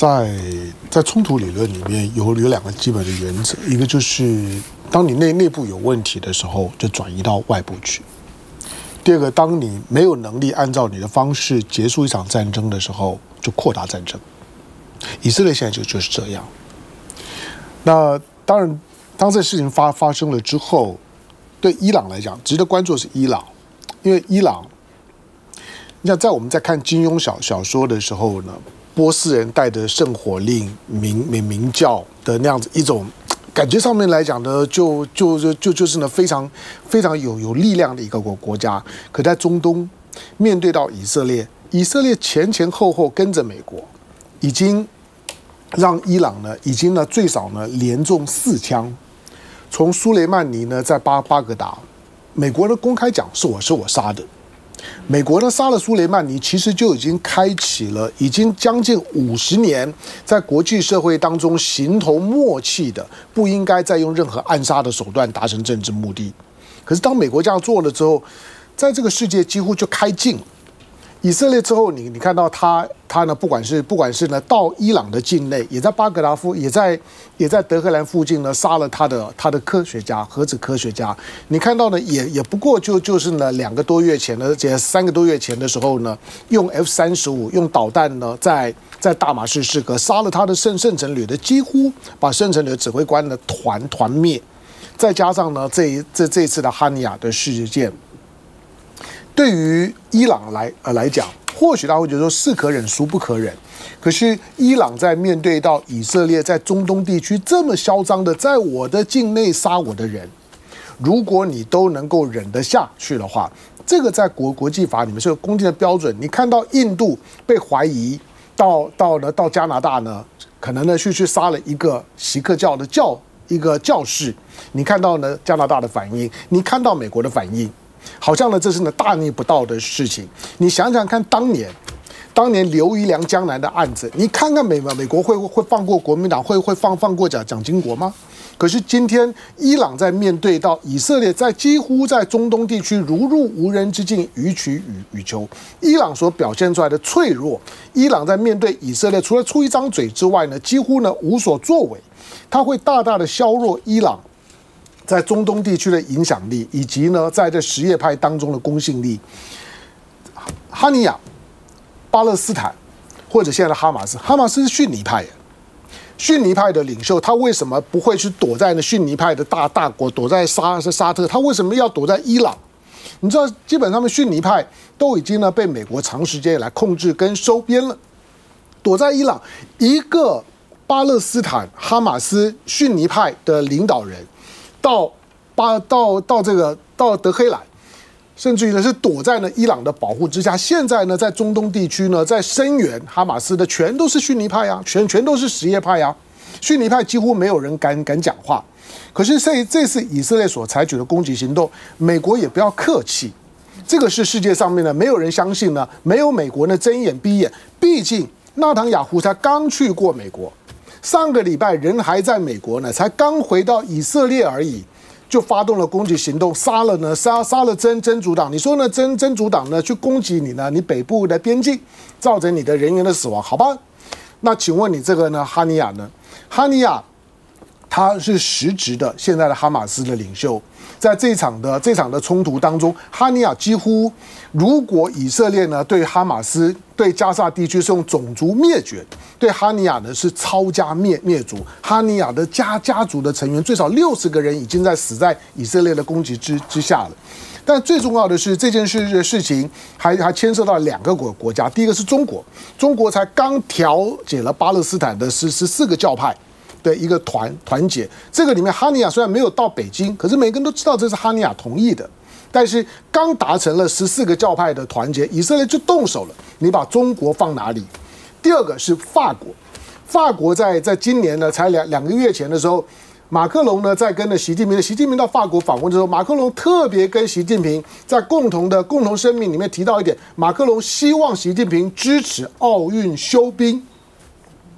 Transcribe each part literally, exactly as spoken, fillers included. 在在冲突理论里面有有两个基本的原则，一个就是当你内内部有问题的时候，就转移到外部去；第二个，当你没有能力按照你的方式结束一场战争的时候，就扩大战争。以色列现在就就是这样。那当然，当这事情发发生了之后，对伊朗来讲，值得关注的是伊朗，因为伊朗，你想在我们在看金庸小小说的时候呢，波斯人带着圣火令、明明明教的那样子一种感觉上面来讲呢，就就就就就是呢非常非常有有力量的一个国国家。可在中东，面对到以色列，以色列前前后后跟着美国，已经让伊朗呢，已经呢最少呢连中四枪。从苏雷曼尼呢在巴巴格达，美国呢公开讲是我是我杀的。美国呢杀了苏雷曼尼，其实就已经开启了已经将近五十年在国际社会当中形同默契的，不应该再用任何暗杀的手段达成政治目的。可是当美国这样做了之后，在这个世界几乎就开禁了。以色列之后，你你看到他他呢，不管是不管是呢到伊朗的境内，也在巴格达附，也在也在德黑兰附近呢杀了他的他的科学家，核子科学家。你看到呢，也也不过就就是呢两个多月前呢，这三个多月前的时候呢，用 F 三十五用导弹呢，在在大马士革杀了他的圣圣城旅的，几乎把圣城旅的指挥官呢团团灭。再加上呢这这这次的哈尼亚的事件。对于伊朗来呃来讲，或许他会觉得说是可忍孰不可忍，可是伊朗在面对到以色列在中东地区这么嚣张的在我的境内杀我的人，如果你都能够忍得下去的话，这个在国国际法里面是有公定的标准。你看到印度被怀疑到到呢到加拿大呢，可能呢去去杀了一个锡克教的教一个教士，你看到呢加拿大的反应，你看到美国的反应。好像呢，这是呢大逆不道的事情。你想想看，当年，当年刘一良江南的案子，你看看美美国会会放过国民党，会会放放过蒋蒋经国吗？可是今天，伊朗在面对到以色列，在几乎在中东地区如入无人之境，予取予予求。伊朗所表现出来的脆弱，伊朗在面对以色列，除了出一张嘴之外呢，几乎呢无所作为，它会大大的削弱伊朗在中东地区的影响力，以及呢，在这什叶派当中的公信力。哈尼亚、巴勒斯坦，或者现在的哈马斯，哈马斯是逊尼派耶，逊尼派的领袖，他为什么不会去躲在那逊尼派的大大国，躲在沙沙特？他为什么要躲在伊朗？你知道，基本上的逊尼派都已经呢被美国长时间以来控制跟收编了，躲在伊朗，一个巴勒斯坦哈马斯逊尼派的领导人。到巴到到这个到德黑兰，甚至于呢是躲在呢伊朗的保护之下。现在呢在中东地区呢，在声援哈马斯的全都是逊尼派啊，全全都是什叶派啊，逊尼派几乎没有人敢敢讲话。可是这这次以色列所采取的攻击行动，美国也不要客气，这个是世界上面呢没有人相信呢，没有美国呢睁眼闭眼。毕竟纳坦雅胡才刚去过美国。上个礼拜人还在美国呢，才刚回到以色列而已，就发动了攻击行动，杀了呢杀杀了真真主党。你说呢真真主党呢去攻击你呢，你北部的边境，造成你的人员的死亡，好吧？那请问你这个呢哈尼亚呢？哈尼亚他是实质的现在的哈马斯的领袖，在这场的这场的冲突当中，哈尼亚几乎如果以色列呢对哈马斯对加沙地区是用种族灭绝。对哈尼亚呢是抄家灭灭族，哈尼亚的家家族的成员最少六十个人已经在死在以色列的攻击之之下了。但最重要的是这件事的事情还还牵涉到两个国国家，第一个是中国，中国才刚调解了巴勒斯坦的十十四个教派的一个团团结，这个里面哈尼亚虽然没有到北京，可是每个人都知道这是哈尼亚同意的。但是刚达成了十四个教派的团结，以色列就动手了。你把中国放哪里？第二个是法国，法国在在今年呢，才两两个月前的时候，马克龙呢在跟着习近平，习近平到法国访问的时候，马克龙特别跟习近平在共同的共同声明里面提到一点，马克龙希望习近平支持奥运休兵。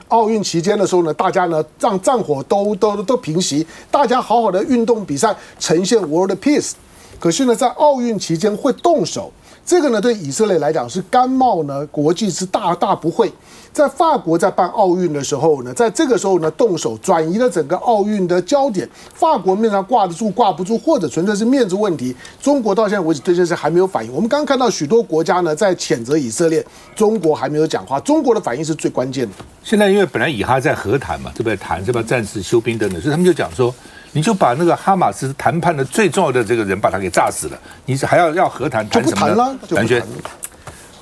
奥运期间的时候呢，大家呢让战火都都都平息，大家好好的运动比赛，呈现 world peace。可是呢，在奥运期间会动手。这个呢，对以色列来讲是甘冒呢国际之大大不讳。在法国在办奥运的时候呢，在这个时候呢动手转移了整个奥运的焦点，法国面上挂得住挂不住，或者纯粹是面子问题。中国到现在为止对这事还没有反应。我们刚刚看到许多国家呢在谴责以色列，中国还没有讲话。中国的反应是最关键的。现在因为本来以哈在和谈嘛，对不对？谈是吧？战事休兵等等，所以他们就讲说。 你就把那个哈马斯谈判的最重要的这个人把他给炸死了，你还要要和谈谈什么呢？感觉。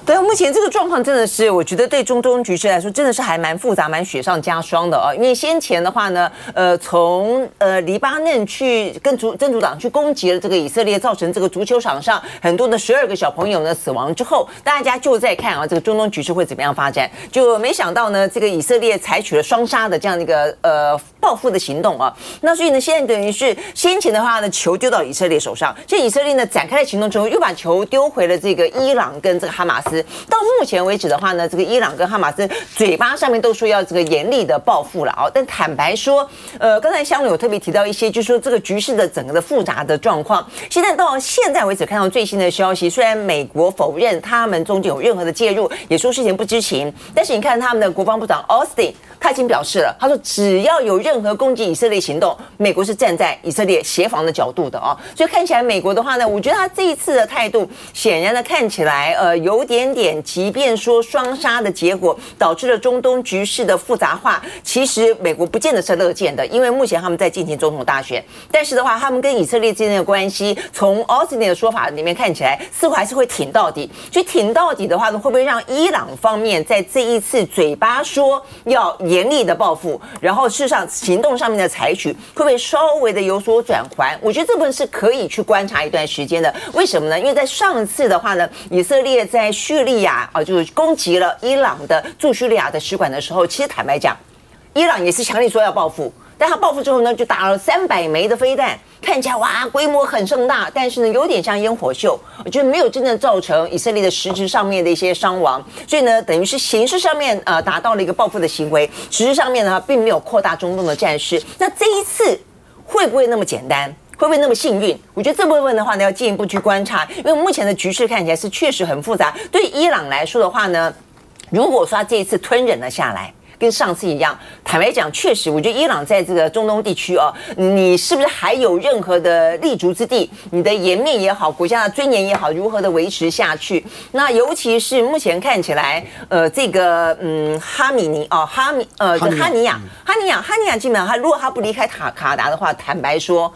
对，目前这个状况真的是，我觉得对中东局势来说，真的是还蛮复杂、蛮雪上加霜的啊、哦。因为先前的话呢，呃，从呃黎巴嫩去跟主真主党去攻击了这个以色列，造成这个足球场上很多的十二个小朋友呢死亡之后，大家就在看啊这个中东局势会怎么样发展。就没想到呢，这个以色列采取了双杀的这样的一个呃报复的行动啊。那所以呢，现在等于是先前的话呢，球丢到以色列手上，这以色列呢展开了行动之后，又把球丢回了这个伊朗跟这个哈马斯。 到目前为止的话呢，这个伊朗跟哈马斯嘴巴上面都说要这个严厉的报复了啊、哦，但坦白说，呃，刚才香伦有特别提到一些，就是说这个局势的整个的复杂的状况。现在到现在为止看到最新的消息，虽然美国否认他们中间有任何的介入，也说事前不知情，但是你看他们的国防部长 Austin 他已经表示了，他说只要有任何攻击以色列行动，美国是站在以色列协防的角度的啊、哦，所以看起来美国的话呢，我觉得他这一次的态度显然的看起来呃有点。 点，即便说双杀的结果导致了中东局势的复杂化，其实美国不见得是乐见的，因为目前他们在进行总统大选，但是的话，他们跟以色列之间的关系，从 Austin 的说法里面看起来，似乎还是会挺到底。所以挺到底的话呢，会不会让伊朗方面在这一次嘴巴说要严厉的报复，然后事实上行动上面的采取，会不会稍微的有所转圜？我觉得这部分是可以去观察一段时间的。为什么呢？因为在上次的话呢，以色列在叙 叙利亚啊，就是攻击了伊朗的驻叙利亚的使馆的时候，其实坦白讲，伊朗也是强力说要报复，但他报复之后呢，就打了三百枚的飞弹，看起来哇，规模很盛大，但是呢，有点像烟火秀，我觉得没有真正造成以色列的实质上面的一些伤亡，所以呢，等于是形式上面呃达到了一个报复的行为，实质上面呢，并没有扩大中东的战事。那这一次会不会那么简单？ 会不会那么幸运？我觉得这部分的话呢，要进一步去观察，因为目前的局势看起来是确实很复杂。对伊朗来说的话呢，如果说他这一次吞忍了下来，跟上次一样，坦白讲，确实，我觉得伊朗在这个中东地区哦，你是不是还有任何的立足之地？你的颜面也好，国家的尊严也好，如何的维持下去？那尤其是目前看起来，呃，这个嗯，哈米尼哦，哈米呃，这哈尼亚，哈尼亚，哈尼亚，基本上他如果他不离开塔卡达的话，坦白说。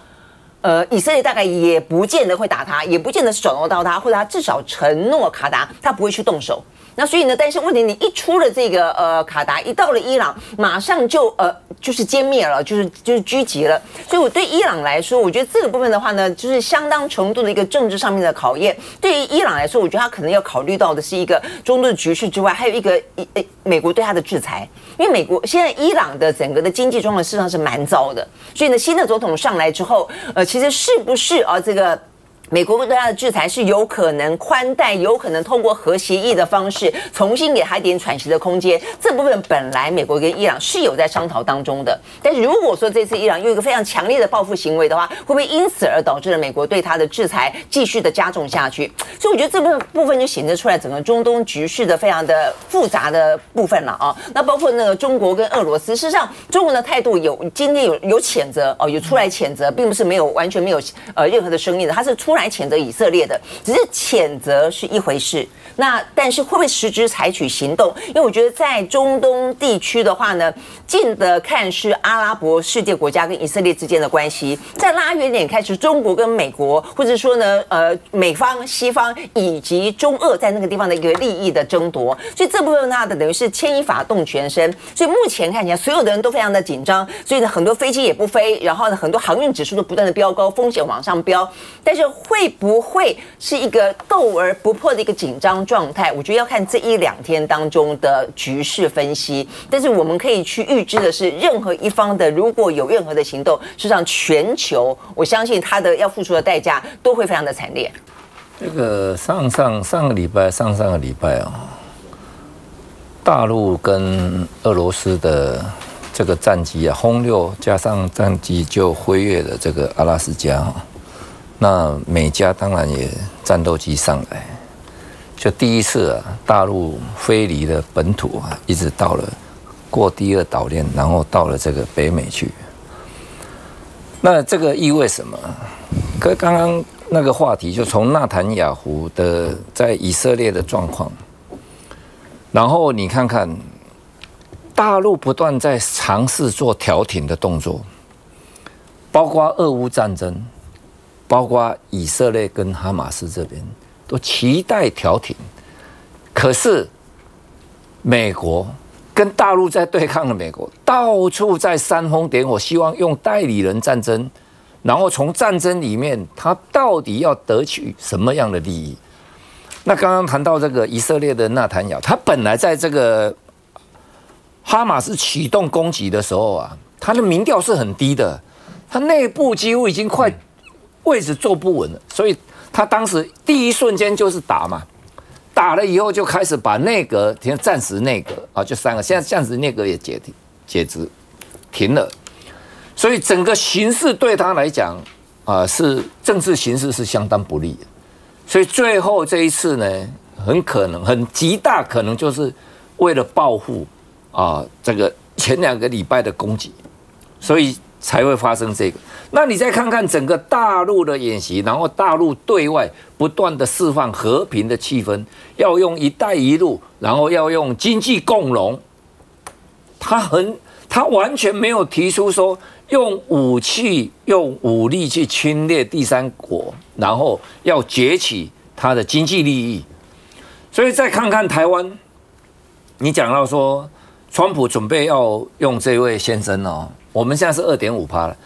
呃，以色列大概也不见得会打他，也不见得是转移到他，或者他至少承诺卡达，他不会去动手。那所以呢，但是问题你一出了这个呃卡达，一到了伊朗，马上就呃就是歼灭了，就是就是狙击了。所以我对伊朗来说，我觉得这个部分的话呢，就是相当程度的一个政治上面的考验。对于伊朗来说，我觉得他可能要考虑到的是一个中东局势之外，还有一个呃美国对他的制裁。 因为美国现在伊朗的整个的经济状况事实上是蛮糟的，所以呢，新的总统上来之后，呃，其实是不是啊这个？ 美国对他的制裁是有可能宽待，有可能通过核协议的方式重新给他一点喘息的空间。这部分本来美国跟伊朗是有在商讨当中的，但是如果说这次伊朗用一个非常强烈的报复行为的话，会不会因此而导致了美国对他的制裁继续的加重下去？所以我觉得这部分部分就显示出来整个中东局势的非常的复杂的部分了啊。那包括那个中国跟俄罗斯，事实上中国的态度有今天有有谴责哦，有出来谴责，并不是没有完全没有呃任何的声音的，他是出。 来谴责以色列的，只是谴责是一回事。那但是会不会实质采取行动？因为我觉得在中东地区的话呢，近的看是阿拉伯世界国家跟以色列之间的关系，再拉远点看是中国跟美国，或者说呢，呃，美方、西方以及中俄在那个地方的一个利益的争夺。所以这部分它的等于是牵一发动全身。所以目前看起来，所有的人都非常的紧张，所以呢，很多飞机也不飞，然后呢，很多航运指数都不断的飙高，风险往上飙，但是。 会不会是一个斗而不破的一个紧张状态？我觉得要看这一两天当中的局势分析。但是我们可以去预知的是，任何一方的如果有任何的行动，实际上全球我相信他的要付出的代价都会非常的惨烈。这个上上上个礼拜、上上个礼拜啊、哦，大陆跟俄罗斯的这个战机啊，轰六加上战机就飞越了这个阿拉斯加、哦。 那美加当然也战斗机上来，就第一次啊，大陆飞离了本土啊，一直到了过第二岛链，然后到了这个北美去。那这个意味什么？可刚刚那个话题就从纳坦雅胡的在以色列的状况，然后你看看大陆不断在尝试做调停的动作，包括俄乌战争，包括以色列跟哈马斯这边。 都期待调停，可是美国跟大陆在对抗的美国，到处在煽风点火，希望用代理人战争，然后从战争里面，他到底要得取什么样的利益？那刚刚谈到这个以色列的纳坦雅，他本来在这个哈马斯启动攻击的时候啊，他的民调是很低的，他内部几乎已经快位置坐不稳了，所以。 他当时第一瞬间就是打嘛，打了以后就开始把内阁停，暂时内阁啊，就三个，现在暂时内阁也解停解职停了，所以整个形势对他来讲啊，是政治形势是相当不利的，所以最后这一次呢，很可能很极大可能就是为了报复啊，这个前两个礼拜的攻击，所以。 才会发生这个。那你再看看整个大陆的演习，然后大陆对外不断的释放和平的气氛，要用“一带一路”，然后要用经济共荣。他很，他完全没有提出说用武器、用武力去侵略第三国，然后要攫取他的经济利益。所以再看看台湾，你讲到说，川普准备要用这位先生哦。 我们现在是 百分之二点五 了，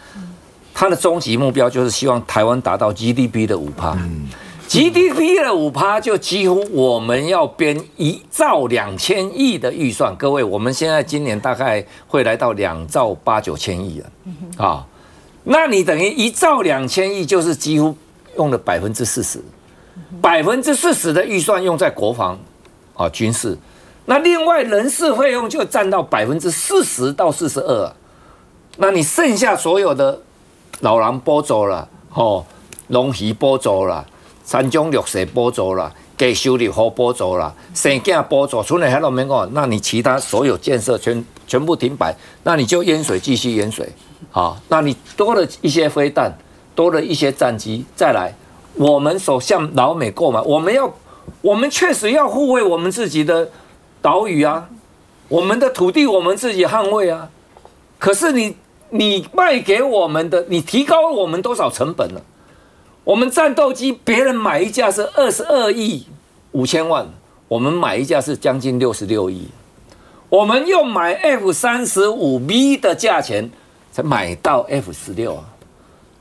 他的终极目标就是希望台湾达到 G D P 的 百分之五。G D P 的 百分之五 就几乎我们要编一兆两千亿的预算，各位，我们现在今年大概会来到两兆八九千亿了啊。那你等于一兆两千亿，就是几乎用了 百分之四十， 百分之四十 的预算用在国防啊军事，那另外人事费用就占到 百分之四十到四十二 啊。 那你剩下所有的老人补助啦，吼，农渔补助啦，三种绿色补助啦，低收入户补助啦，生囝补助，除了还都没讲，那你其他所有建设全全部停摆，那你就淹水继续淹水，好，那你多了一些飞弹，多了一些战机，再来，我们所向老美购买，我们要，我们确实要护卫我们自己的岛屿啊，我们的土地我们自己捍卫啊，可是你。 你卖给我们的，你提高了我们多少成本呢？我们战斗机别人买一架是二十二亿五千万，我们买一架是将近六十六亿，我们又买 F 三十五 B 的价钱才买到 F 十六啊。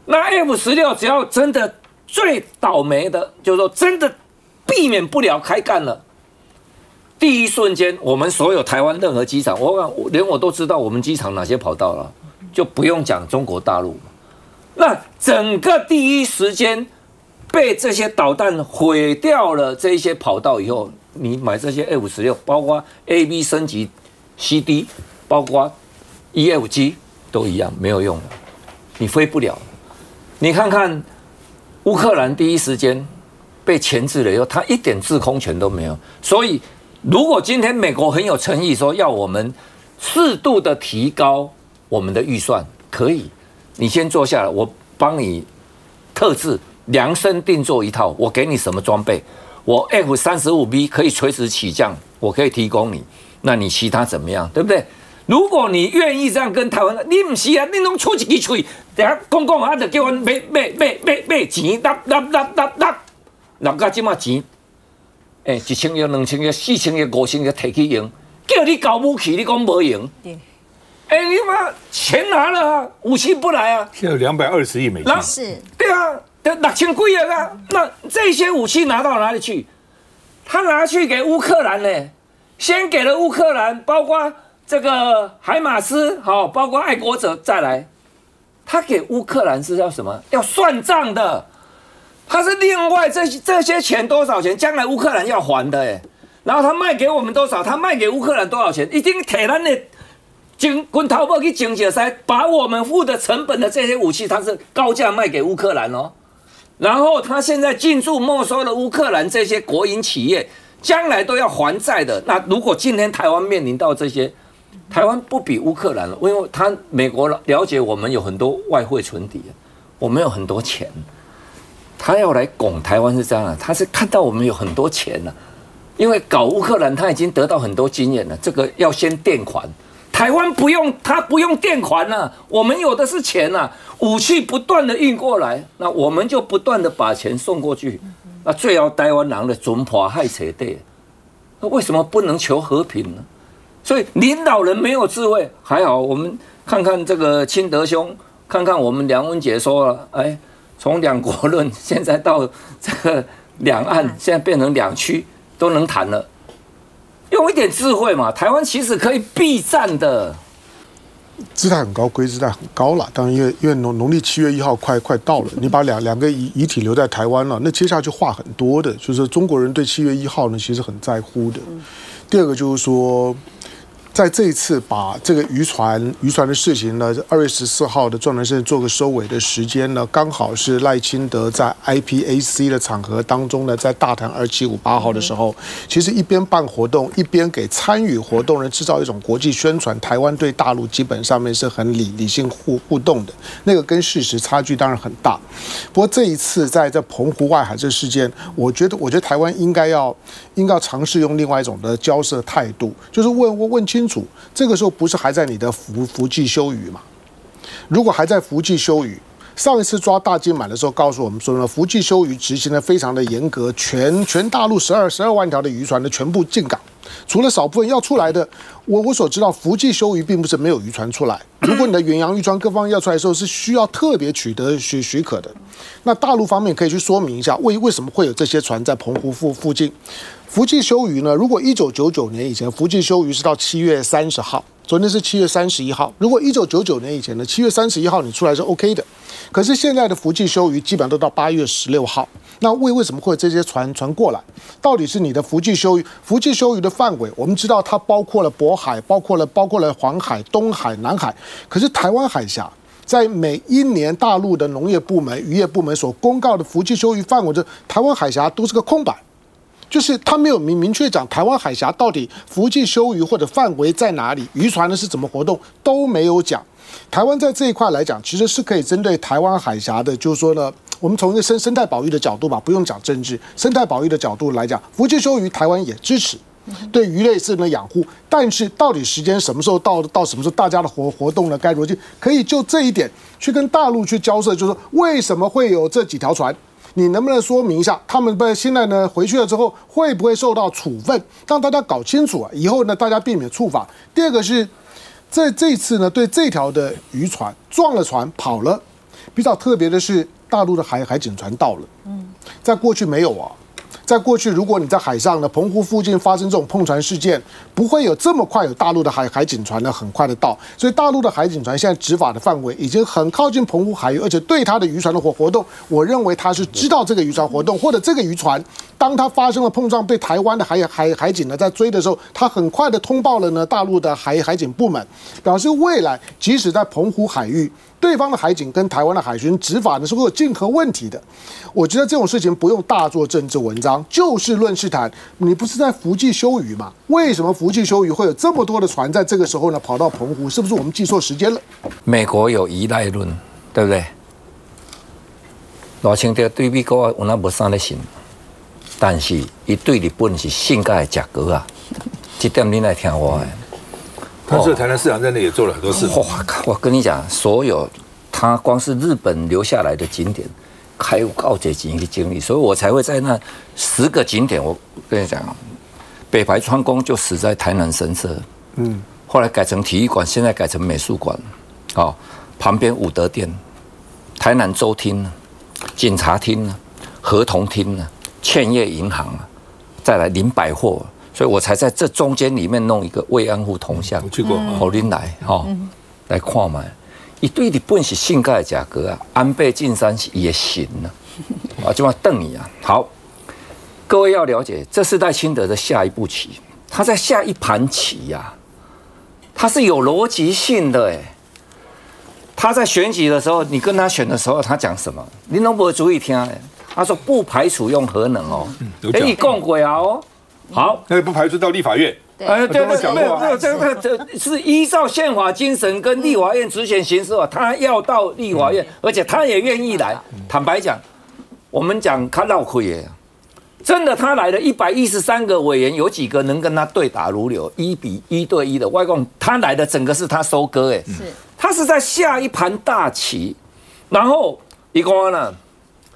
那 F 十六只要真的最倒霉的，就是说真的避免不了开干了，第一瞬间我们所有台湾任何机场，我连我都知道我们机场哪些跑道了。 就不用讲中国大陆，那整个第一时间被这些导弹毁掉了这些跑道以后，你买这些 F 十六，包括 A B 升级 C D， 包括 E F G 都一样没有用了，你飞不了。你看看乌克兰第一时间被钳制了以后，他一点制空权都没有。所以如果今天美国很有诚意说要我们适度的提高。 我们的预算可以，你先坐下来，我帮你特制量身定做一套。我给你什么装备？我 F 三十五 B 可以垂直起降，我可以提供你。那你其他怎么样？对不对？如果你愿意这样跟台湾，你唔是啊，你拢出一支嘴，等下讲讲啊，就叫阮买买买买买钱，拿拿拿拿拿，拿到即马钱，哎，一千亿、两千亿、四千亿、五千亿摕去用，叫你交武器，你讲无用。 哎，欸、你妈钱拿了啊，武器不来啊！现在有两百二十亿美金，是，对啊，得六千几亿啊。那这些武器拿到哪里去？他拿去给乌克兰呢，先给了乌克兰，包括这个海马斯，好，包括爱国者，再来，他给乌克兰是要什么？要算账的，他是另外这这些钱多少钱？将来乌克兰要还的哎、欸。然后他卖给我们多少？他卖给乌克兰多少钱？一定铁咱的。 经滚淘宝去经济塞，把我们付的成本的这些武器，它是高价卖给乌克兰哦。然后他现在进驻没收了乌克兰这些国营企业，将来都要还债的。那如果今天台湾面临到这些，台湾不比乌克兰了，因为他美国了解我们有很多外汇存底，我们有很多钱，他要来拱台湾是这样的、啊，他是看到我们有很多钱了、啊，因为搞乌克兰他已经得到很多经验了，这个要先垫款。 台湾不用，他不用垫款了、啊，我们有的是钱呐、啊，武器不断的运过来，那我们就不断的把钱送过去，那最后台湾人的准破害扯对，那为什么不能求和平呢？所以领导人没有智慧，还好我们看看这个清德兄，看看我们梁文杰说了，哎，从两国论现在到这个两岸，现在变成两区都能谈了。 用一点智慧嘛，台湾其实可以避战的。姿态很高，归姿态很高了。当然因，因为因为农农历七月一号快快到了，你把两两个遗遗体留在台湾了，那接下去话很多的，就是中国人对七月一号呢其实很在乎的。第二个就是说，在这一次把这个渔船渔船的事情呢，二月十四号的壮南胜做个收尾的时间呢，刚好是赖清德在 I P A C 的场合当中呢，在大谈二七五八号的时候，其实一边办活动，一边给参与活动人制造一种国际宣传，台湾对大陆基本上面是很理理性互互动的，那个跟事实差距当然很大。不过这一次在这澎湖外海这事件，我觉得我觉得台湾应该要应该要尝试用另外一种的交涉态度，就是问问问清楚。 这个时候不是还在你的福福记休渔嘛？如果还在福记休渔，上一次抓大金满的时候，告诉我们说呢，福记休渔执行的非常的严格，全全大陆十二十二万条的渔船呢全部进港，除了少部分要出来的。我我所知道，福记休渔并不是没有渔船出来，如果你的远洋渔船各方要出来的时候，是需要特别取得许许可的。那大陆方面可以去说明一下，为为什么会有这些船在澎湖附附近？ 福记休渔呢？如果一九九九年以前，福记休渔是到七月三十号，昨天是七月三十一号。如果一九九九年以前呢，七月三十一号你出来是 OK 的。可是现在的福记休渔基本上都到八月十六号。那为为什么会有这些船船过来？到底是你的福记休渔？福记休渔的范围，我们知道它包括了渤海，包括了包括了黄海、东海、南海。可是台湾海峡。 在每一年，大陆的农业部门、渔业部门所公告的福记休渔范围，这台湾海峡都是个空白，就是他没有明明确讲台湾海峡到底福记休渔或者范围在哪里，渔船呢是怎么活动都没有讲。台湾在这一块来讲，其实是可以针对台湾海峡的，就是说呢，我们从一个生生态保育的角度吧，不用讲政治，生态保育的角度来讲，福记休渔台湾也支持。 对鱼类是呢养护，但是到底时间什么时候到，到什么时候大家的活活动呢？该如何去？可以就这一点去跟大陆去交涉，就是说为什么会有这几条船？你能不能说明一下？他们不现在呢回去了之后会不会受到处分？让大家搞清楚啊，以后呢大家避免触法。第二个是，这这次呢对这条的渔船撞了船跑了，比较特别的是大陆的海海警船到了，嗯，在过去没有啊。 在过去，如果你在海上呢，澎湖附近发生这种碰船事件，不会有这么快有大陆的海海警船呢，很快的到。所以大陆的海警船现在执法的范围已经很靠近澎湖海域，而且对它的渔船的活活动，我认为它是知道这个渔船活动，或者这个渔船当它发生了碰撞，被台湾的海海海警呢在追的时候，它很快的通报了呢大陆的海海警部门，表示未来即使在澎湖海域。 对方的海警跟台湾的海巡执法呢是会有竞合问题的，我觉得这种事情不用大做政治文章，就事论事谈。你不是在福记休渔吗？为什么福记休渔会有这么多的船在这个时候呢跑到澎湖？是不是我们记错时间了？美国有依赖论，对不对？老清德对美国有那无啥咧信，但是伊对日本是性格的价格啊，这点你来听我的。 但是台南市长在那也做了很多事情。我跟你讲，所有他光是日本留下来的景点，开告解景一个经历，所以我才会在那十个景点，我跟你讲，北白川宫就死在台南神社，嗯，后来改成体育馆，现在改成美术馆，哦，旁边武德殿、台南州厅、警察厅、合同厅、欠业银行，再来林百货。 所以我才在这中间里面弄一个慰安妇铜像，我去过，好，您来哈，来看嘛。伊对日本是性格的价格啊，安倍晋三是也行啊，啊，就嘛瞪你啊。好，各位要了解，这是赖清德的下一步棋，他在下一盘棋呀、啊，他是有逻辑性的哎。他在选举的时候，你跟他选的时候，他讲什么，你都不会注意听哎。他说不排除用核能哦，哎，你讲过啊哦。好，那不排除到立法院。 哎，对对，没有没有，这个这是依照宪法精神跟立法院职权行使法，他要到立法院，而且他也愿意来。坦白讲，我们讲他闹亏耶，真的他来了一百一十三个委员，有几个能跟他对打如流，一比一对一的外公，他来的整个是他收割哎，是，他是在下一盘大棋。然后你看呢，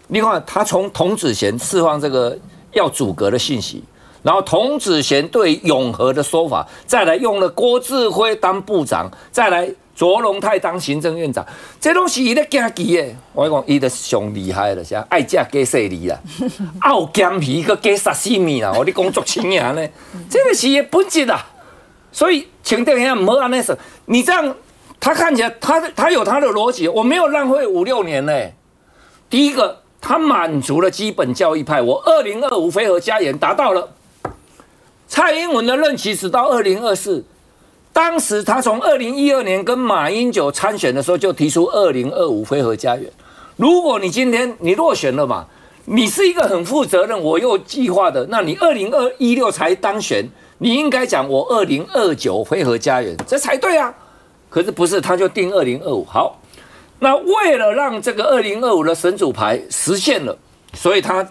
你看他从童子贤释放这个要阻隔的信息。 然后童子贤对永和的说法，再来用了郭志辉当部长，再来卓荣泰当行政院长，这都是伊咧惊奇的。我讲伊的上厉害了，啥爱食鸡碎泥啦，傲姜皮个鸡沙西米啦，我你讲足清扬呢，这个是伊本质啦。所以请大家唔好安尼说，你这样他看起来他他有他的逻辑，我没有浪费五六年呢、欸。第一个，他满足了基本教育派，我二零二五非核家园达到了。 蔡英文的任期直到二零二四，当时他从二零一二年跟马英九参选的时候就提出二零二五非核家园。如果你今天你落选了嘛，你是一个很负责任我又计划的，那你二零二一六才当选，你应该讲我二零二九非核家园，这才对啊。可是不是，他就定二零二五。好，那为了让这个二零二五的神主牌实现了，所以他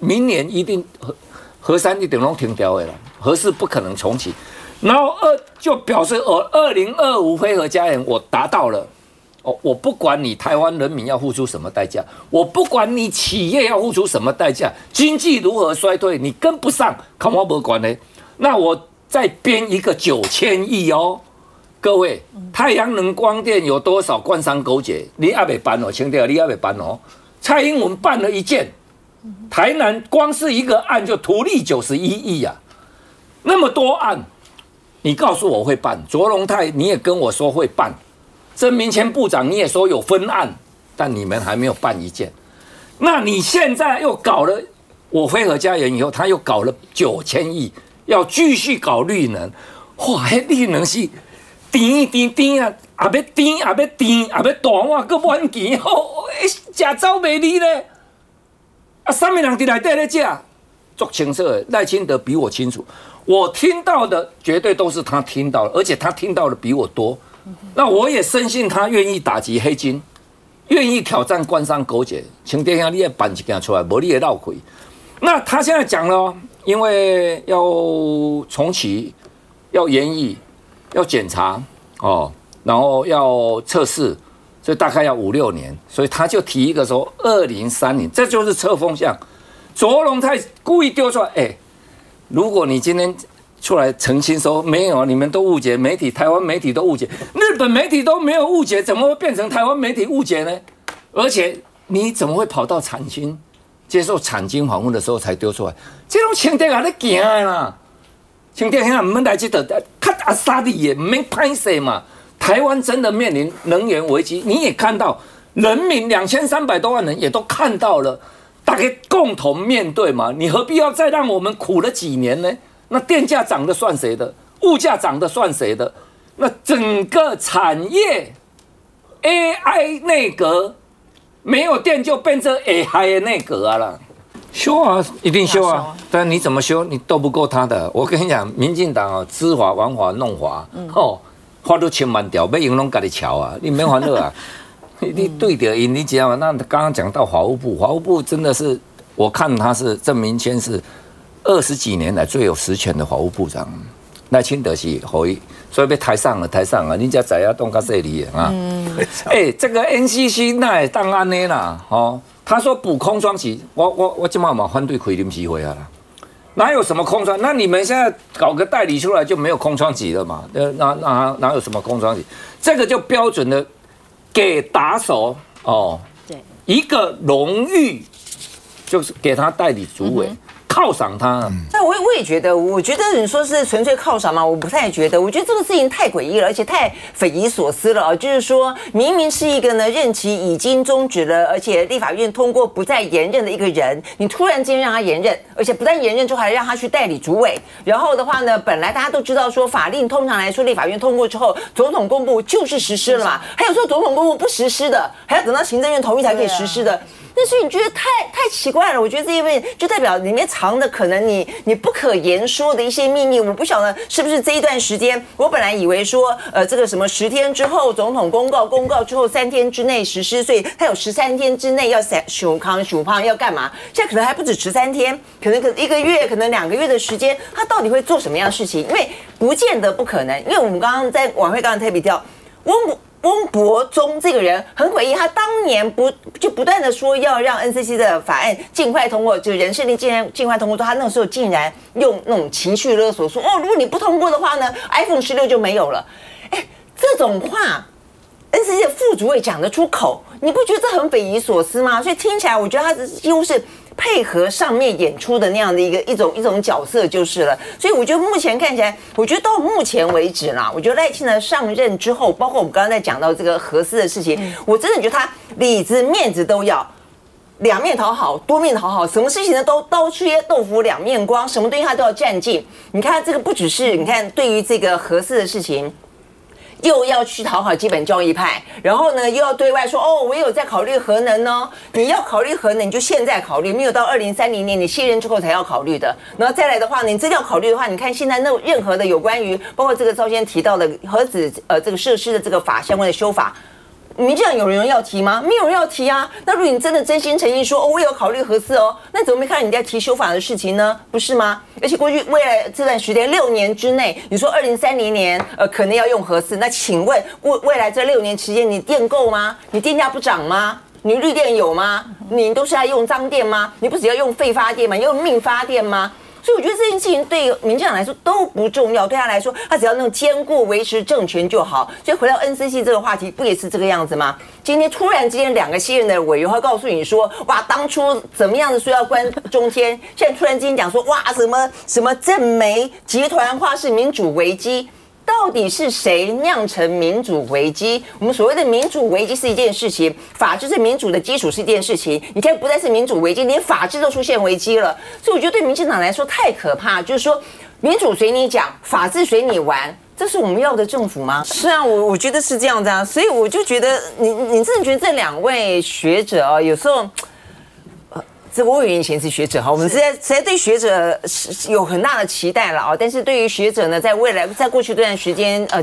明年一定核核三一定拢停掉的了。 核四不可能重启，然后二就表示我二零二五非核家园我达到了，哦，我不管你台湾人民要付出什么代价，我不管你企业要付出什么代价，经济如何衰退，你跟不上，跟我没关系。那我再编一个九千亿哦，各位，太阳能光电有多少官商勾结？你还没办哦，清掉，你还没办哦。蔡英文办了一件，台南光是一个案就图利九十一亿啊。 那么多案，你告诉我会办，卓荣泰你也跟我说会办，曾明谦部长你也说有分案，但你们还没有办一件。那你现在又搞了我非核家园以后，他又搞了九千亿，要继续搞绿能，哇，那绿能是甜甜甜啊，啊要甜啊要甜啊要大碗搁满钱，哦，食走袂离咧，啊，啥物人伫内底咧食？足清楚的，赖清德比我清楚。 我听到的绝对都是他听到的，而且他听到的比我多。那我也深信他愿意打击黑金，愿意挑战官商勾结。请殿下，你也办一件出来，无你也闹鬼。那他现在讲了，因为要重启，要研议，要检查哦，然后要测试，所以大概要五六年。所以他就提一个说，二零三零，这就是测风向。卓荣泰故意丢出来，哎、欸。 如果你今天出来澄清说没有，你们都误解媒体，台湾媒体都误解，日本媒体都没有误解，怎么会变成台湾媒体误解呢？而且你怎么会跑到产经接受产经访问的时候才丢出来？这种情节还在行的啦，情节现在我们来这头，卡阿沙的也没拍摄嘛。台湾真的面临能源危机，你也看到人民两千三百多万人也都看到了。 大家共同面对嘛，你何必要再让我们苦了几年呢？那电价涨的算谁的？物价涨的算谁的？那整个产业 A I 内阁没有电就变成 A I 内阁啊啦，修啊，一定修啊！但你怎么修，你斗不过他的。我跟你讲，民进党啊，知法玩法弄法，哦，花都千万条，要用拢家己瞧啊，你没烦恼啊。你对的，你知道吗？那刚刚讲到法务部，法务部真的是，我看他是郑明谦是二十几年来最有实权的法务部长，赖清德是回，所以被抬上了，抬上了，人家在要动到这里啊。嗯，哎，这个 N C C 那也当安呢啦，哦，他说补空窗期，我我我今晚嘛反对开临时会啊啦，哪有什么空窗？那你们现在搞个代理出来就没有空窗期了嘛？那那哪有什么空窗期？这个就标准的。 给打手哦，一个荣誉就是给他代理主委，犒赏他。那我我也觉得，我觉得你说是纯粹犒赏嘛，我不太觉得。我觉得这个事情太诡异了，而且太匪夷所思了啊！就是说明明是一个呢任期已经终止了，而且立法院通过不再延任的一个人，你突然间让他延任，而且不但延任之后还让他去代理主委。然后的话呢，本来大家都知道说法令通常来说，立法院通过之后，总统公布就是实施了嘛。还有说总统公布不实施的，还要等到行政院同意才可以实施的。 那但是你觉得太太奇怪了，我觉得这一位就代表里面藏的可能你你不可言说的一些秘密。我不晓得是不是这一段时间，我本来以为说，呃，这个什么十天之后总统公告，公告之后三天之内实施，所以他有十三天之内要熊康熊胖要干嘛？现在可能还不止十三天，可能可一个月，可能两个月的时间，他到底会做什么样的事情？因为不见得不可能，因为我们刚刚在晚会刚刚特别提到温。 翁柏宗这个人很诡异，他当年不就不断的说要让 N C C 的法案尽快通过，就人事令竟然尽快通过，他那时候竟然用那种情绪勒索说，哦，如果你不通过的话呢 ，iPhone 十六就没有了。哎，这种话 ，N C C 的副主委讲得出口，你不觉得这很匪夷所思吗？所以听起来，我觉得他几乎是。 配合上面演出的那样的一个一种一种角色就是了，所以我觉得目前看起来，我觉得到目前为止啦，我觉得赖清德上任之后，包括我们刚刚在讲到这个核四的事情，我真的觉得他里子面子都要，两面讨好，多面讨好，什么事情呢都刀切豆腐两面光，什么东西他都要占尽。你看这个不只是你看对于这个核四的事情。 又要去讨好基本教义派，然后呢又要对外说哦，我有在考虑核能哦。你要考虑核能，你就现在考虑，没有到二零三零年你卸任之后才要考虑的。然后再来的话呢，你真要考虑的话，你看现在那任何的有关于包括这个赵先提到的核子呃这个设施的这个法相关的修法，你这样有人要提吗？没有人要提啊。那如果你真的真心诚意说哦，我有考虑核四哦，那怎么没看你在提修法的事情呢？不是吗？ 而且过去未来这段时间六年之内，你说二零三零年呃可能要用核四，那请问未未来这六年期间，你电够吗？你电价不涨吗？你绿电有吗？你都是在用脏电吗？你不只要用废发电吗？要用命发电吗？所以我觉得这件事情对民进党来说都不重要，对他来说，他只要能兼顾维持政权就好。所以回到 N C C 这个话题，不也是这个样子吗？ 今天突然之间，两个新任的委员会告诉你说，哇，当初怎么样的说要关中天，现在突然之间讲说，哇，什么什么政媒集团化是民主危机，到底是谁酿成民主危机？我们所谓的民主危机是一件事情，法治是民主的基础是一件事情，你现在不再是民主危机，连法治都出现危机了，所以我觉得对民进党来说太可怕，就是说民主随你讲，法治随你玩。 这是我们要的政府吗？是啊，我我觉得是这样子啊，所以我就觉得你你真的觉得这两位学者啊、哦，有时候，呃，这我以前是学者哈，我们实在实在对学者是有很大的期待了啊、哦，但是对于学者呢，在未来在过去这段时间，呃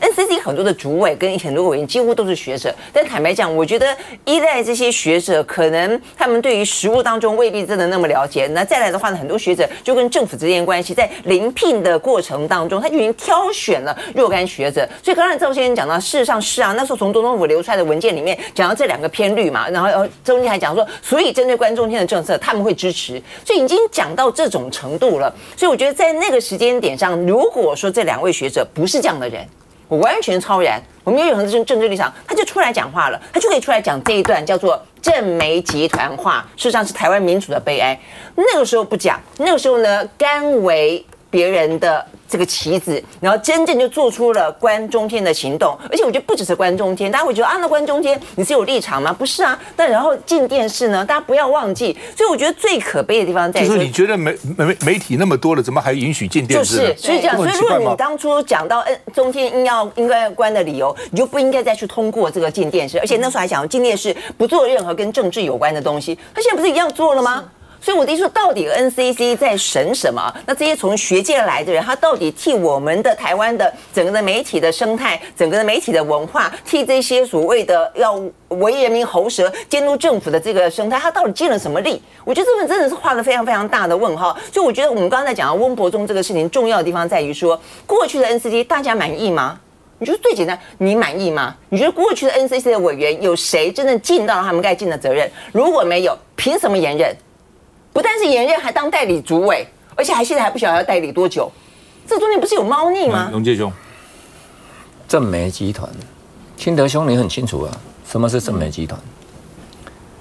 ，N C C 很多的主委跟很多委员几乎都是学者，但坦白讲，我觉得依赖这些学者，可能他们对于实务当中未必真的那么了解。那再来的话呢，很多学者就跟政府之间关系，在临聘的过程当中，他就已经挑选了若干学者。所以刚才赵先生讲到，事实上是啊，那时候从总统府流出来的文件里面讲到这两个偏绿嘛，然后中间还讲说，所以针对关中天的政策，他们会支持。所以已经讲到这种程度了。所以我觉得在那个时间点上，如果说这两位学者不是这样的人，我完全超然。 我们也有很多政治立场，他就出来讲话了，他就可以出来讲这一段叫做“政媒集团化”，事实上是台湾民主的悲哀。那个时候不讲，那个时候呢，甘为别人的这个棋子，然后真正就做出了关中天的行动。而且我觉得不只是关中天，大家会觉得啊，那关中天你是有立场吗？不是啊。但然后进电视呢，大家不要忘记。所以我觉得最可悲的地方在于就是你觉得媒媒媒体那么多了，怎么还允许进电视？就是所以讲，所以如果你当初讲到嗯中天应要应该要关的理由。 你就不应该再去通过这个禁电视，而且那时候还讲禁电视不做任何跟政治有关的东西，他现在不是一样做了吗？所以我的意思说，到底 N C C 在审什么？那这些从学界来的人，他到底替我们的台湾的整个的媒体的生态、整个的媒体的文化，替这些所谓的要为人民喉舌、监督政府的这个生态，他到底尽了什么力？我觉得这份真的是画了非常非常大的问号。所以我觉得我们刚才讲到温柏宗这个事情，重要的地方在于说，过去的 N C C 大家满意吗？ 你觉得最简单，你满意吗？你觉得过去的 N C C 的委员有谁真正尽到他们该尽的责任？如果没有，凭什么延任？不但是延任，还当代理主委，而且还现在还不晓得要代理多久。这中间不是有猫腻吗？龙介兄，政媒集团，清德兄你很清楚啊，什么是政媒集团？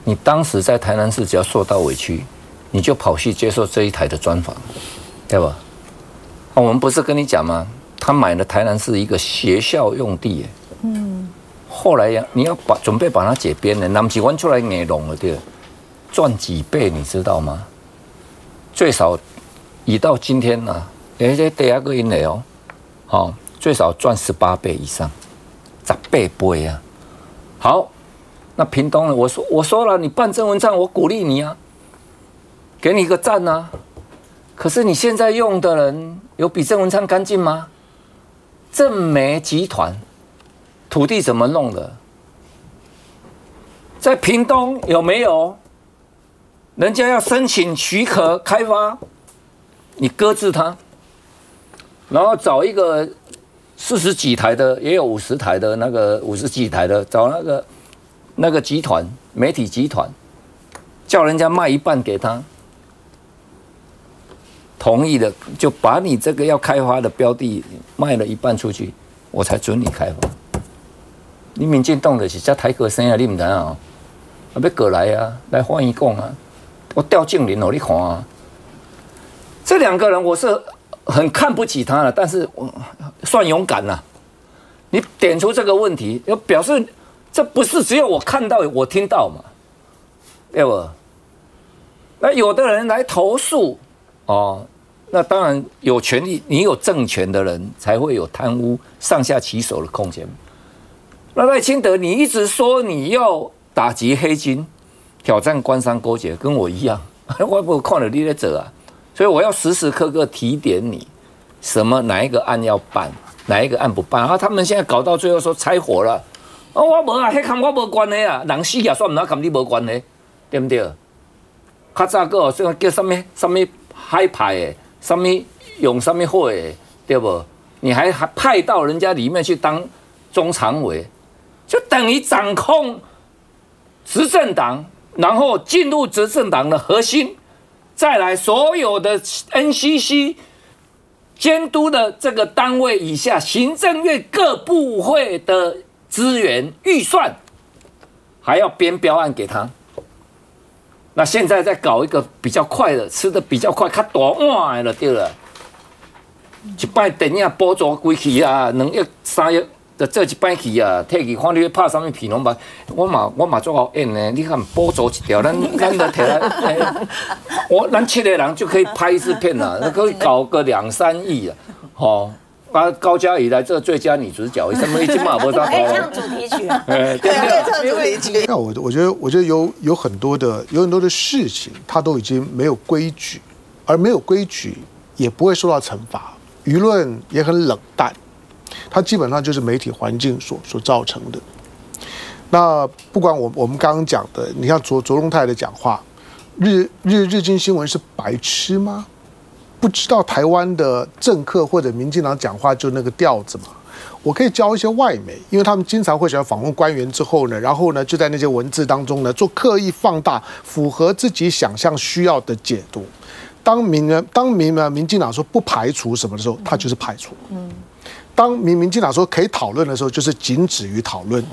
你当时在台南市只要受到委屈，你就跑去接受这一台的专访，对吧？哦，我们不是跟你讲吗？ 他买了台南市一个学校用地，嗯，后来呀，你要把准备把它解编了，那么几万出来给弄了，对，赚几倍你知道吗？最少，以到今天呢、啊，哎，这第二个因来哦，好，最少赚十八倍以上，十八倍啊。好，那屏东呢？我说我说了，你办征文站，我鼓励你啊，给你一个赞啊。可是你现在用的人有比郑文灿干净吗？郑媒集团土地怎么弄的？在屏东有没有？人家要申请许可开发，你搁置它，然后找一个四十几台的，也有五十台的那个五十几台的，找那个那个集团媒体集团，叫人家卖一半给他。 同意的就把你这个要开发的标的卖了一半出去，我才准你开发。你民进党的是叫台哥生啊，你唔知啊？啊，要过来啊，来欢迎讲啊！我掉进林哦，你看啊！这两个人我是很看不起他了，但是我算勇敢了。你点出这个问题，要表示这不是只有我看到我听到嘛，对不？那有的人来投诉。 哦，那当然有权利，你有政权的人才会有贪污上下其手的空间。那赖清德，你一直说你要打击黑金，挑战官商勾结，跟我一样，我不看了你在做啊。所以我要时时刻刻提点你，什么哪一个案要办，哪一个案不办。然后他们现在搞到最后说拆伙了，哦，我无啊，迄跟我无关的啊，人死也算唔到跟你无关的，对不对？较早个说叫什么什么？ 海派的，什么用什么货的，对不？你还还派到人家里面去当中常委，就等于掌控执政党，然后进入执政党的核心，再来所有的 N C C 监督的这个单位以下，行政院各部会的资源预算，还要编标案给他。 那现在在搞一个比较快的，吃的比较快，较大碗的就对了。一摆电影补助归去啊，两亿、三亿，就做一摆去啊，退去看你要拍啥物片拢吧。我嘛我嘛做好演的，你看补助一条，咱咱就摕来，欸、我咱七个人就可以拍一支片啦，可以搞个两三亿啊，吼、哦。 把高嘉瑜来做最佳女主角，什么已经马不到。可以唱主题曲，对，可以唱主题曲。那我我觉得，我觉得有有很多的有很多的事情，它都已经没有规矩，而没有规矩也不会受到惩罚，舆论也很冷淡，它基本上就是媒体环境所所造成的。那不管我我们刚刚讲的，你像卓卓荣泰的讲话，日日日经新闻是白痴吗？ 不知道台湾的政客或者民进党讲话就那个调子嘛？我可以教一些外媒，因为他们经常会喜欢访问官员之后呢，然后呢就在那些文字当中呢做刻意放大，符合自己想象需要的解读。当民人当民呢民进党说不排除什么的时候，他就是排除。嗯。当民民进党说可以讨论的时候，就是仅止于讨论。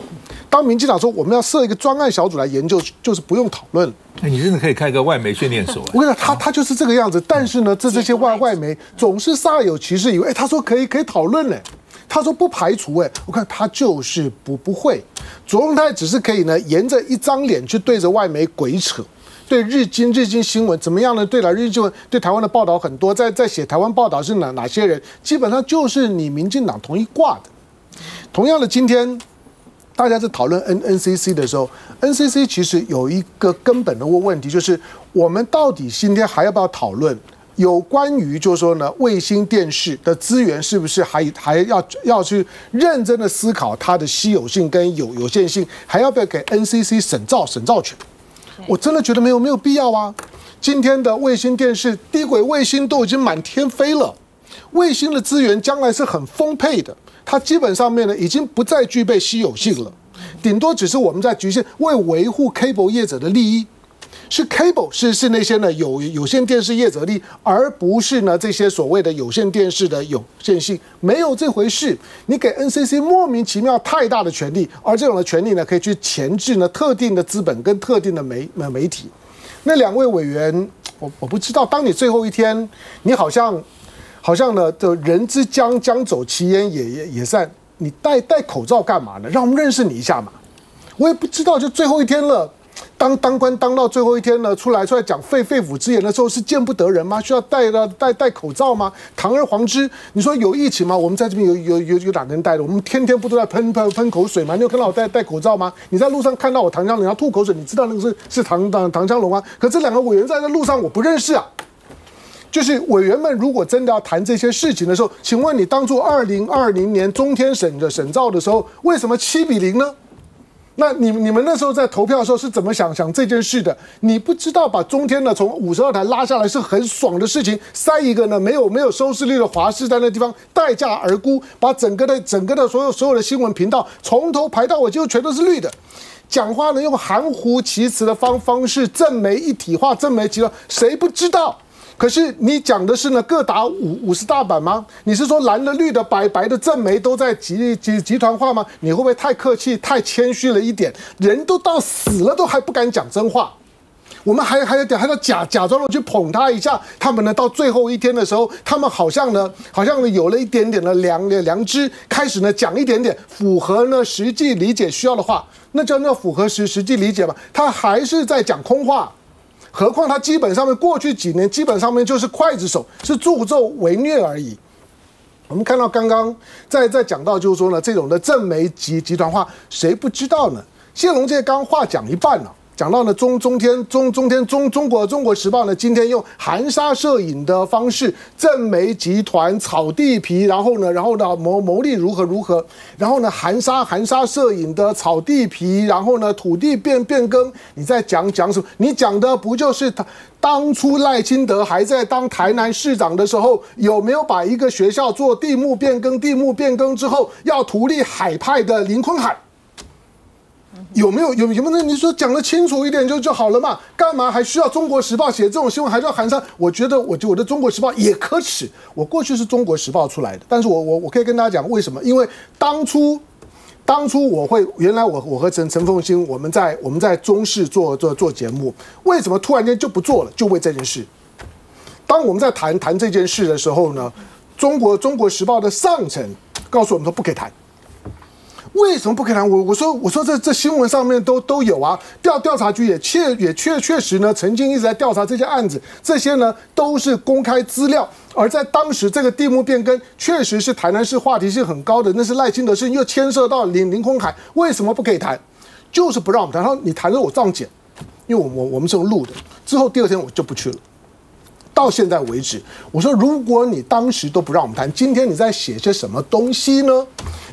当民进党说我们要设一个专案小组来研究，就是不用讨论。 欸、你真的可以开个外媒训练所、啊。我跟你讲，他他就是这个样子。但是呢，这这些外外媒总是煞有其事，以为哎、欸，他说可以可以讨论嘞，他说不排除哎、欸，我看他就是不不会。卓荣泰只是可以呢，沿着一张脸去对着外媒鬼扯，对日经日经新闻怎么样呢？对了，日经新闻对台湾的报道很多，在在写台湾报道是哪哪些人，基本上就是你民进党同一挂的。同样的，今天。 大家在讨论 N N C C 的时候 ，N C C 其实有一个根本的问题，就是我们到底今天还要不要讨论有关于，就是说呢，卫星电视的资源是不是还还要要去认真的思考它的稀有性跟有有限性，还要不要给 N C C 审照审照权？我真的觉得没有没有必要啊！今天的卫星电视、低轨卫星都已经满天飞了，卫星的资源将来是很丰沛的。 它基本上面呢，已经不再具备稀有性了，顶多只是我们在局限为维护 cable 业者的利益，是 cable 是是那些呢有有线电视业者利益，而不是呢这些所谓的有线电视的有限性，没有这回事。你给 N C C 莫名其妙太大的权利，而这种的权利呢，可以去钳制呢特定的资本跟特定的媒媒体。那两位委员，我我不知道，当你最后一天，你好像。 好像呢，就人之将将走，其言也也也散。你戴戴口罩干嘛呢？让我们认识你一下嘛。我也不知道，就最后一天了。当当官当到最后一天呢，出来出来讲肺肺腑之言的时候，是见不得人吗？需要戴了戴戴口罩吗？堂而皇之，你说有疫情吗？我们在这边有有有有哪个人戴的？我们天天不都在喷喷喷口水吗？你有看到我戴戴口罩吗？你在路上看到我唐湘龙要吐口水，你知道那个是是唐唐唐湘龙啊？可这两个委员在那路上我不认识啊。 就是委员们如果真的要谈这些事情的时候，请问你当初二零二零年中天审的审照的时候，为什么七比零呢？那你你们那时候在投票的时候是怎么想想这件事的？你不知道把中天呢从五十二台拉下来是很爽的事情，塞一个呢没有没有收视率的华视在那地方待价而沽，把整个的整个的所有所有的新闻频道从头排到尾，就全都是绿的。 讲话呢用含糊其辞的方方式，政媒一体化，政媒集团，谁不知道？ 可是你讲的是呢，各打五五十大板吗？你是说蓝的、绿的、白白的政媒都在集集集团化吗？你会不会太客气、太谦虚了一点？人都到死了都还不敢讲真话，我们还还有点还要假假装的去捧他一下。他们呢，到最后一天的时候，他们好像呢，好像呢有了一点点的良良知，开始呢讲一点点符合呢实际理解需要的话，那叫那符合实实际理解吧。他还是在讲空话。 何况他基本上面过去几年基本上面就是刽子手，是助纣为虐而已。我们看到刚刚在在讲到就是说呢，这种的政媒集集团化，谁不知道呢？谢龙介刚话讲一半了、啊，讲到呢中中天中中天中中国中国时报呢，今天用含沙射影的方式，政媒集团炒地皮，然后呢，然后呢谋谋利如何如何，然后呢含沙含沙射影的炒地皮，然后呢土地变变更，你在讲讲什么？你讲的不就是他？ 当初赖清德还在当台南市长的时候，有没有把一个学校做地目变更？地目变更之后，要图利海派的林坤海，有没有？有有没有？你说讲得清楚一点就就好了嘛？干嘛还需要《中国时报》写这种新闻，还需要含沙？我觉得，我觉得我的《中国时报》也可耻。我过去是《中国时报》出来的，但是我我我可以跟大家讲为什么？因为当初。 当初我会，原来我我和陈陈凤馨，我们在我们在中视做做做节目，为什么突然间就不做了？就为这件事。当我们在谈谈这件事的时候呢，中国中国时报的上层告诉我们说不可以谈。为什么不可以谈？我我说我说这这新闻上面都都有啊，调调查局也确也确确实呢，曾经一直在调查这些案子，这些呢都是公开资料。 而在当时，这个地目变更确实是台南市话题性很高的，那是赖清德事情，又牵涉到林林坤海，为什么不可以谈？就是不让我们谈。然后你谈了我照剪，因为我我我们是用录的。之后第二天我就不去了。到现在为止，我说如果你当时都不让我们谈，今天你在写些什么东西呢？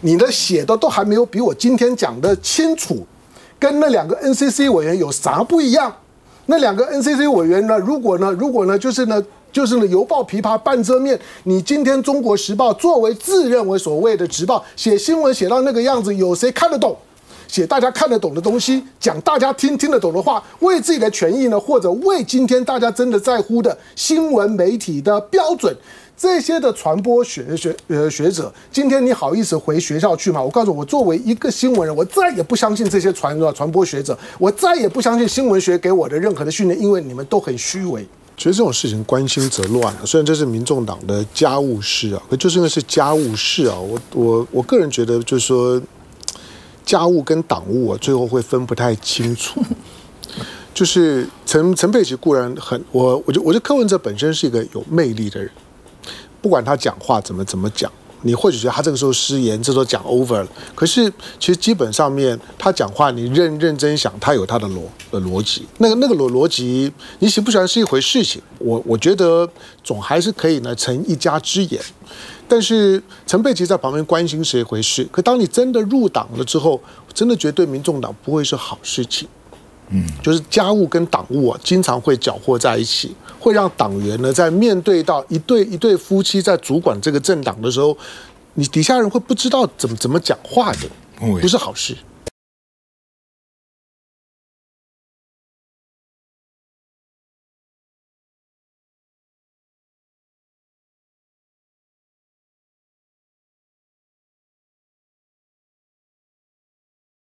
你的写的都还没有比我今天讲的清楚，跟那两个 N C C 委员有啥不一样？那两个 N C C 委员呢？如果呢？如果呢？就是呢？ 就是呢，犹抱琵琶半遮面。你今天《中国时报》作为自认为所谓的职报，写新闻写到那个样子，有谁看得懂？写大家看得懂的东西，讲大家听听得懂的话，为自己的权益呢，或者为今天大家真的在乎的新闻媒体的标准，这些的传播学学呃学者，今天你好意思回学校去吗？我告诉你，我作为一个新闻人，我再也不相信这些传传播学者，我再也不相信新闻学给我的任何的训练，因为你们都很虚伪。 所以这种事情关心则乱、啊，虽然这是民众党的家务事啊，可就是因为是家务事啊，我我我个人觉得就是说，家务跟党务啊，最后会分不太清楚。就是陈陈佩琪固然很，我我就我觉得柯文哲本身是一个有魅力的人，不管他讲话怎么怎么讲，你或许觉得他这个时候失言，这时候讲 over 了，可是其实基本上面他讲话，你认认真想，他有他的逻。 的逻辑，那个那个逻逻辑，你喜不喜欢是一回事情，我我觉得总还是可以呢，成一家之言。但是陈佩琪在旁边关心是一回事，可当你真的入党了之后，我真的觉得对民众党不会是好事情。嗯，就是家务跟党务啊，经常会搅和在一起，会让党员呢在面对到一对一对夫妻在主管这个政党的时候，你底下人会不知道怎么怎么讲话的，不是好事。嗯